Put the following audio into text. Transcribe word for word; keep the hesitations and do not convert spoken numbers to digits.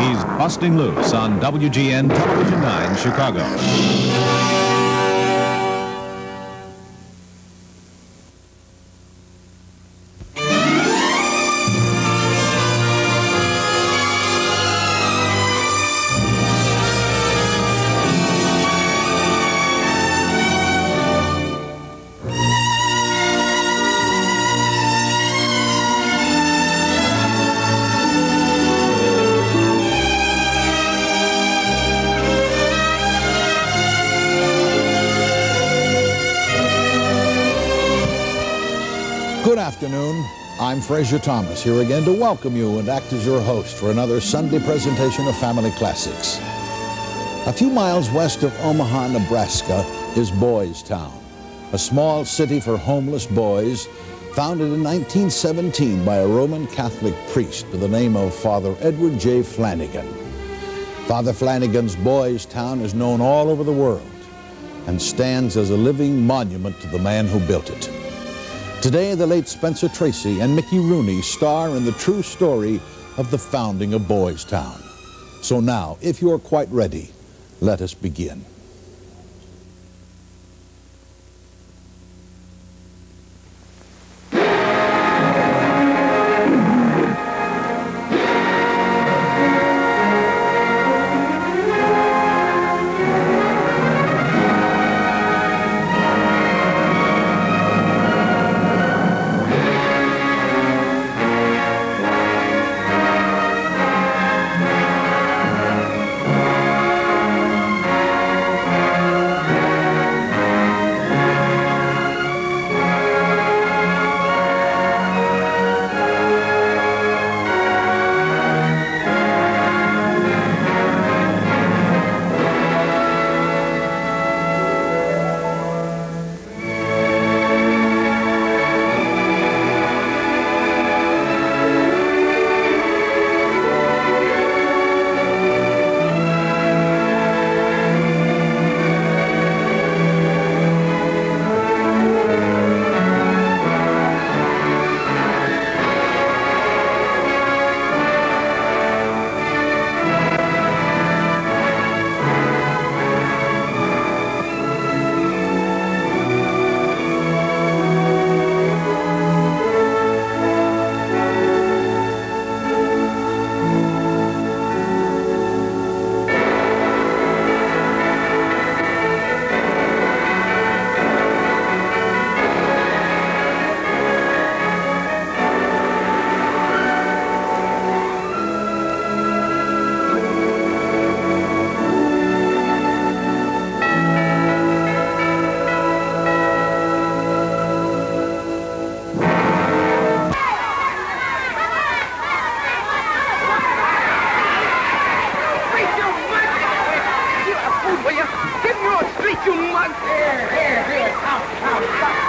He's busting loose on W G N Television nine, Chicago. Good afternoon. I'm Frazier Thomas, here again to welcome you and act as your host for another Sunday presentation of Family Classics. A few miles west of Omaha, Nebraska is Boys Town, a small city for homeless boys founded in nineteen seventeen by a Roman Catholic priest by the name of Father Edward J. Flanagan. Father Flanagan's Boys Town is known all over the world and stands as a living monument to the man who built it. Today, the late Spencer Tracy and Mickey Rooney star in the true story of the founding of Boys Town. So now, if you're quite ready, let us begin. Will you? Get more street, you mug! Here, here, here. Out, out, out.